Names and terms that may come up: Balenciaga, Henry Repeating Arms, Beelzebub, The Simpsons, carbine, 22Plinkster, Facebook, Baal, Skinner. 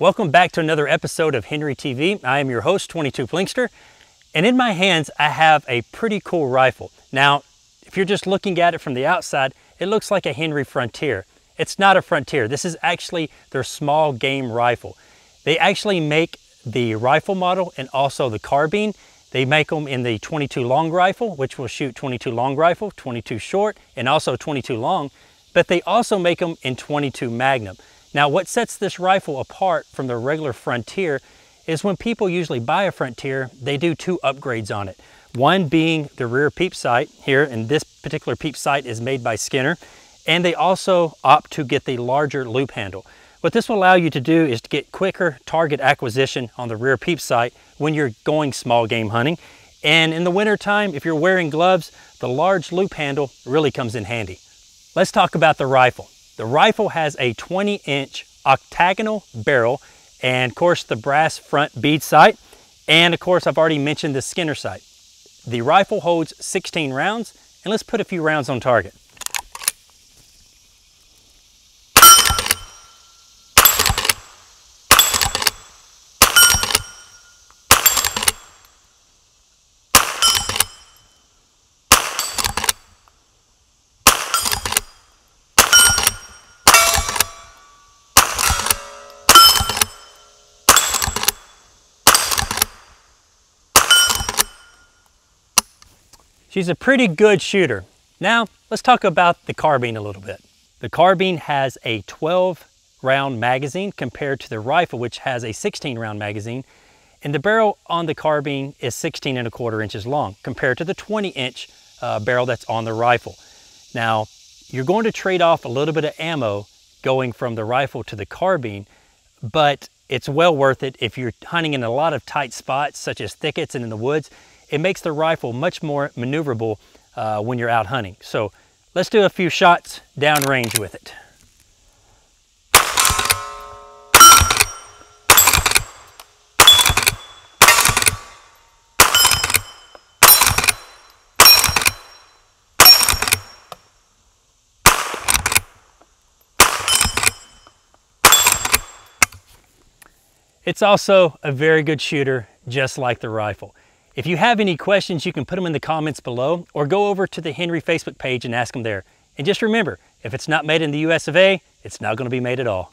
Welcome back to another episode of Henry TV. I am your host, 22Plinkster, and in my hands I have a pretty cool rifle. Now, if you're just looking at it from the outside, it looks like a Henry Frontier. It's not a Frontier. This is actually their small game rifle. They actually make the rifle model and also the carbine. They make them in the 22 long rifle, which will shoot 22 long rifle, 22 short, and also 22 long, but they also make them in 22 Magnum. Now, what sets this rifle apart from the regular Frontier is when people usually buy a Frontier, they do two upgrades on it. One being the rear peep sight here, and this particular peep sight is made by Skinner, and they also opt to get the larger loop handle. What this will allow you to do is to get quicker target acquisition on the rear peep sight when you're going small game hunting. And in the winter time, if you're wearing gloves, the large loop handle really comes in handy. Let's talk about the rifle. The rifle has a 20-inch octagonal barrel and, of course, the brass front bead sight. And, of course, I've already mentioned the Skinner sight. The rifle holds 16 rounds, and let's put a few rounds on target. She's a pretty good shooter. Now, let's talk about the carbine a little bit. The carbine has a 12-round magazine compared to the rifle, which has a 16-round magazine, and the barrel on the carbine is 16¼ inches long compared to the 20-inch barrel that's on the rifle. Now, you're going to trade off a little bit of ammo going from the rifle to the carbine, but it's well worth it if you're hunting in a lot of tight spots, such as thickets and in the woods. It makes the rifle much more maneuverable when you're out hunting. So let's do a few shots downrange with it. It's also a very good shooter, just like the rifle. If you have any questions, you can put them in the comments below or go over to the Henry Facebook page and ask them there. And just remember, if it's not made in the US of A, it's not going to be made at all.